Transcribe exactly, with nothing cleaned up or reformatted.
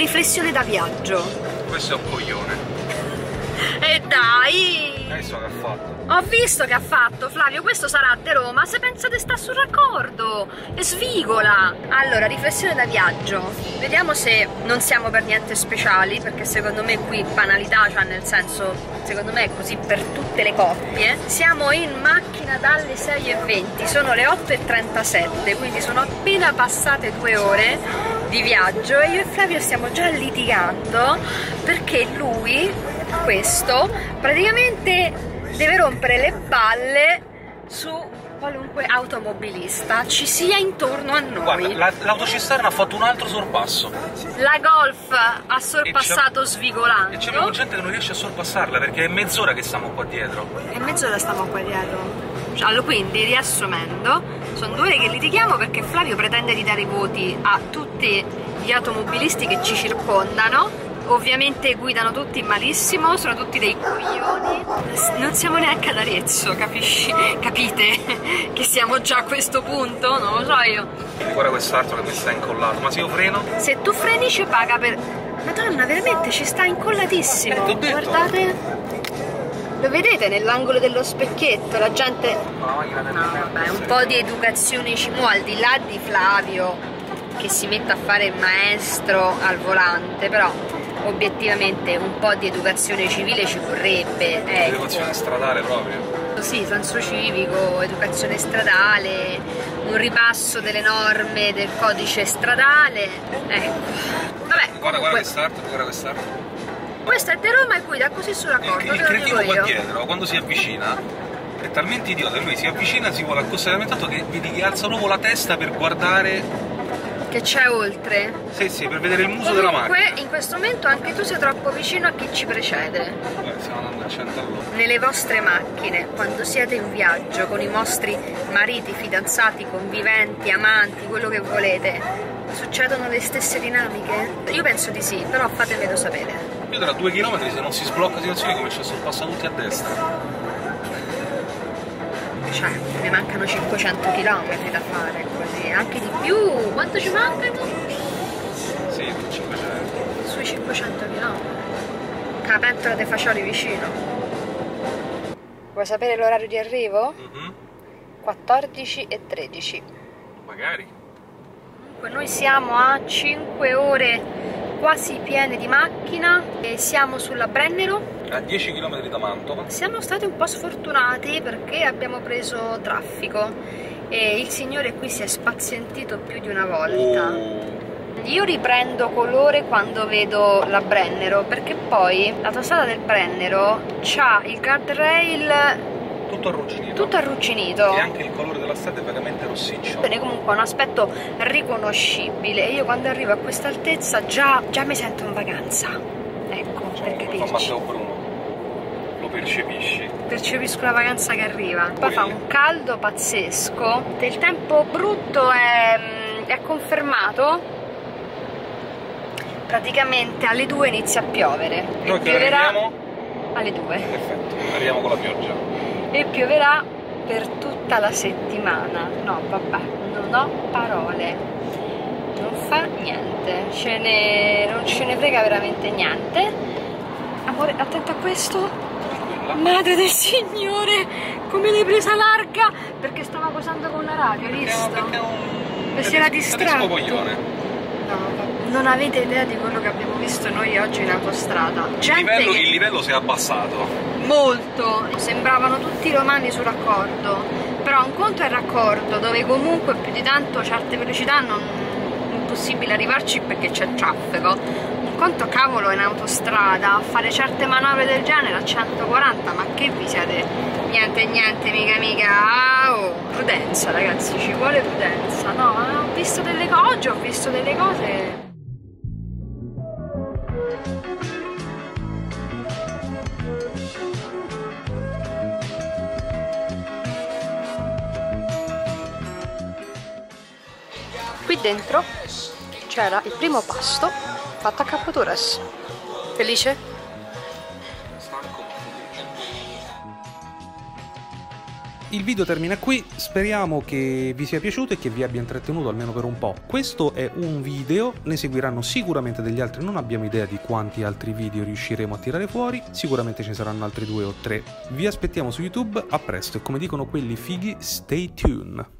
Riflessione da viaggio. Questo è un coglione. E dai! Hai visto che ha fatto? Ho visto che ha fatto, Flavio. Questo sarà a De Roma. Se pensate sta sul raccordo, svigola. Allora, riflessione da viaggio. Vediamo se non siamo per niente speciali, perché secondo me qui banalità, cioè nel senso, secondo me è così per tutte le coppie. Siamo in macchina dalle sei e venti, sono le otto e trentasette, quindi sono appena passate due ore di viaggio e io e Flavio stiamo già litigando perché lui, questo, praticamente deve rompere le balle su qualunque automobilista ci sia intorno a noi. L'autocisterna ha fatto un altro sorpasso. La Golf ha sorpassato e svigolando. E c'è gente che non riesce a sorpassarla perché è mezz'ora che stiamo qua dietro. È mezz'ora stiamo qua dietro. Allora, quindi, riassumendo, sono due ore che litighiamo perché Flavio pretende di dare i voti a tutti gli automobilisti che ci circondano. Ovviamente guidano tutti malissimo, sono tutti dei coglioni. Non siamo neanche ad Arezzo, capisci? Capite che siamo già a questo punto? Non lo so io. Guarda quest'altro che mi sta incollato, ma se io freno? Se tu freni ci paga per... Madonna, veramente ci sta incollatissimo. Eh, t'ho detto. Guardate. Lo vedete nell'angolo dello specchietto, la gente... No, vabbè, un po' di educazione ci vuole, al di là di Flavio che si mette a fare il maestro al volante, però obiettivamente un po' di educazione civile ci vorrebbe. Ecco. Educazione stradale proprio. Sì, senso civico, educazione stradale, un ripasso delle norme del codice stradale, ecco. Vabbè, guarda, guarda quest'altro, guarda quest'altro. Questo è De Roma e guida così sulla corda. Il cretino qua dietro, quando si avvicina, è talmente idiota che lui si avvicina, si vuole accostare tanto che vedi che alza proprio la testa per guardare che c'è oltre. Sì, sì, per vedere il muso della macchina. Comunque in questo momento anche tu sei troppo vicino a chi ci precede. Beh, stiamo andando a cento all'ora. Nelle vostre macchine, quando siete in viaggio con i vostri mariti, fidanzati, conviventi, amanti, quello che volete, succedono le stesse dinamiche? Io penso di sì, però fatemelo sapere. Io tra due chilometri, se non si sblocca la situazione, comincio a sorpassare tutti a destra. Cioè, ne mancano cinquecento chilometri da fare, così, anche di più. Quanto ci mancano? Sì, cinquecento. Sui cinquecento chilometri. Capentola dei fagioli vicino. Vuoi sapere l'orario di arrivo? Mm-hmm. quattordici e tredici. Magari. Comunque noi siamo a cinque ore... quasi piene di macchina e siamo sulla Brennero a dieci chilometri da Mantova. Siamo stati un po' sfortunati perché abbiamo preso traffico e il signore qui si è spazientito più di una volta. Io riprendo colore quando vedo la Brennero perché poi la tostata del Brennero c'ha il guardrail tutto arrugginito. Tutto arrugginito. E anche il colore della strada è veramente rossiccio. Bene, comunque ha un aspetto riconoscibile. E io quando arrivo a questa altezza già, già mi sento in vacanza. Ecco, cioè, per capirci. Fa Matteo Bruno. Lo percepisci? Percepisco la vacanza che arriva. Poi fa un caldo pazzesco. Il tempo brutto è, è confermato. Praticamente alle due inizia a piovere. Noi che arriviamo? Alle due. Perfetto, arriviamo con la pioggia. E pioverà per tutta la settimana. No, vabbè, non ho parole. Non fa niente. Ce ne... non ce ne frega veramente niente. Amore, attento a questo. Madre del Signore, come l'hai presa larga? Perché stava posando con la radio, hai visto? Perché un... e si era distratto. No, non avete idea di quello che abbiamo visto noi oggi in autostrada. Il livello, che... il livello si è abbassato. Molto, sembravano tutti romani sul raccordo, però un conto è il raccordo dove comunque più di tanto certe velocità non è impossibile arrivarci perché c'è traffico, un conto cavolo è in autostrada, fare certe manovre del genere a centoquaranta, ma che vi siete? Niente niente, mica mica, oh, prudenza ragazzi, ci vuole prudenza, no? Ho visto delle cose, oggi ho visto delle cose... Qui dentro c'era il primo pasto fatto a cappuccetto. Felice? Stanco. Il video termina qui, speriamo che vi sia piaciuto e che vi abbia intrattenuto almeno per un po'. Questo è un video, ne seguiranno sicuramente degli altri, non abbiamo idea di quanti altri video riusciremo a tirare fuori, sicuramente ce ne saranno altri due o tre. Vi aspettiamo su YouTube, a presto e come dicono quelli fighi, stay tuned!